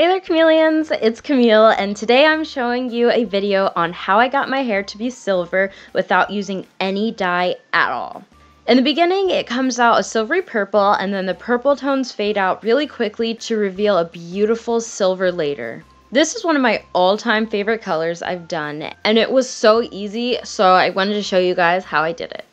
Hey there chameleons, it's Camille and today I'm showing you a video on how I got my hair to be silver without using any dye at all. In the beginning it comes out a silvery purple and then the purple tones fade out really quickly to reveal a beautiful silver later. This is one of my all-time favorite colors I've done and it was so easy, so I wanted to show you guys how I did it.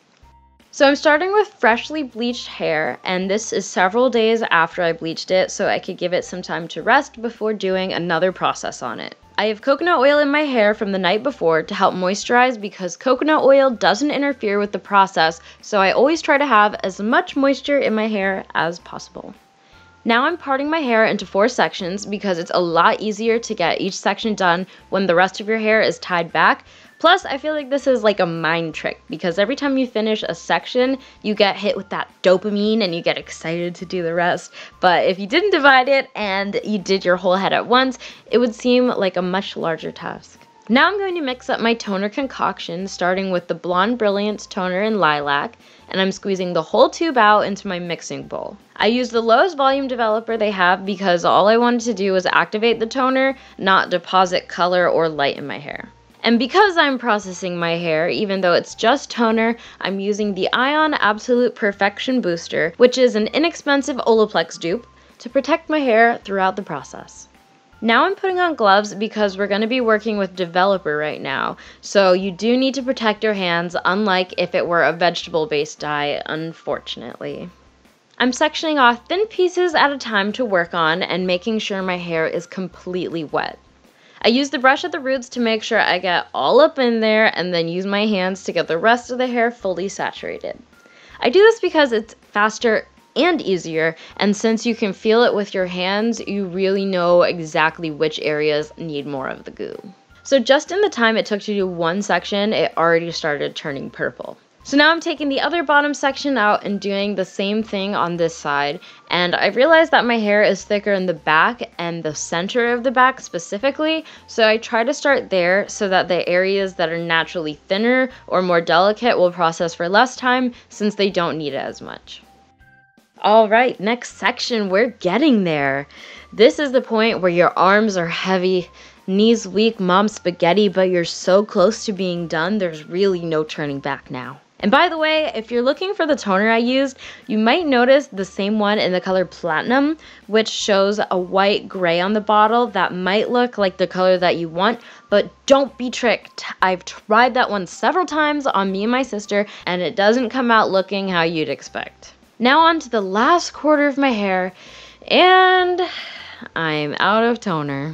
So I'm starting with freshly bleached hair, and this is several days after I bleached it so I could give it some time to rest before doing another process on it. I have coconut oil in my hair from the night before to help moisturize because coconut oil doesn't interfere with the process, so I always try to have as much moisture in my hair as possible. Now I'm parting my hair into 4 sections because it's a lot easier to get each section done when the rest of your hair is tied back. Plus, I feel like this is like a mind trick because every time you finish a section, you get hit with that dopamine and you get excited to do the rest. But if you didn't divide it and you did your whole head at once, it would seem like a much larger task. Now I'm going to mix up my toner concoction, starting with the Blonde Brilliance Toner in Lilac, and I'm squeezing the whole tube out into my mixing bowl. I used the lowest volume developer they have because all I wanted to do was activate the toner, not deposit color or light in my hair. And because I'm processing my hair, even though it's just toner, I'm using the Ion Absolute Perfection Booster, which is an inexpensive Olaplex dupe, to protect my hair throughout the process. Now I'm putting on gloves because we're going to be working with developer right now, so you do need to protect your hands, unlike if it were a vegetable-based dye, unfortunately. I'm sectioning off thin pieces at a time to work on and making sure my hair is completely wet. I use the brush at the roots to make sure I get all up in there and then use my hands to get the rest of the hair fully saturated. I do this because it's faster and easier, and since you can feel it with your hands, you really know exactly which areas need more of the goo. So just in the time it took to do one section, it already started turning purple. So now I'm taking the other bottom section out and doing the same thing on this side, and I realized that my hair is thicker in the back and the center of the back specifically, so I try to start there so that the areas that are naturally thinner or more delicate will process for less time since they don't need it as much. Alright, next section, we're getting there. This is the point where your arms are heavy, knees weak, mom's spaghetti, but you're so close to being done, there's really no turning back now. And by the way, if you're looking for the toner I used, you might notice the same one in the color Platinum, which shows a white gray on the bottle that might look like the color that you want, but don't be tricked. I've tried that one several times on me and my sister, and it doesn't come out looking how you'd expect. Now on to the last quarter of my hair, and I'm out of toner.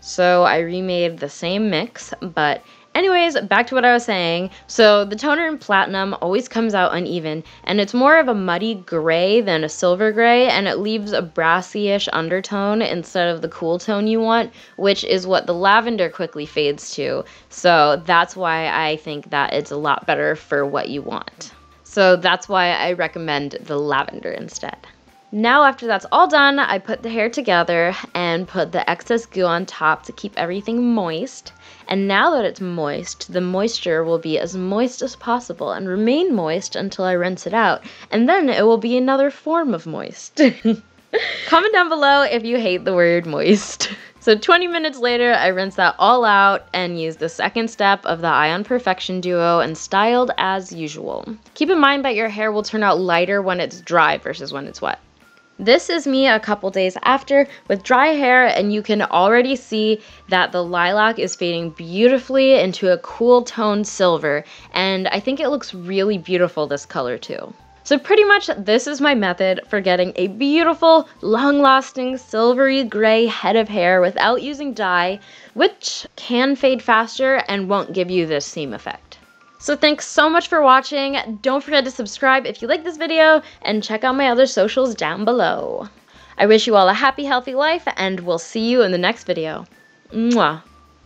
So I remade the same mix, but anyways, back to what I was saying. So the toner in Platinum always comes out uneven, and it's more of a muddy gray than a silver gray, and it leaves a brassy-ish undertone instead of the cool tone you want, which is what the lavender quickly fades to. So that's why I think that it's a lot better for what you want. So that's why I recommend the lavender instead. Now after that's all done, I put the hair together and put the excess goo on top to keep everything moist. And now that it's moist, the moisture will be as moist as possible and remain moist until I rinse it out. And then it will be another form of moist. Comment down below if you hate the word moist. So 20 minutes later, I rinsed that all out and used the second step of the Ion Perfection Duo and styled as usual. Keep in mind that your hair will turn out lighter when it's dry versus when it's wet. This is me a couple days after with dry hair, and you can already see that the lilac is fading beautifully into a cool toned silver, and I think it looks really beautiful this color too. So pretty much this is my method for getting a beautiful, long-lasting, silvery gray head of hair without using dye, which can fade faster and won't give you this seam effect. So thanks so much for watching. Don't forget to subscribe if you like this video, and check out my other socials down below. I wish you all a happy, healthy life, and we'll see you in the next video. Mwah!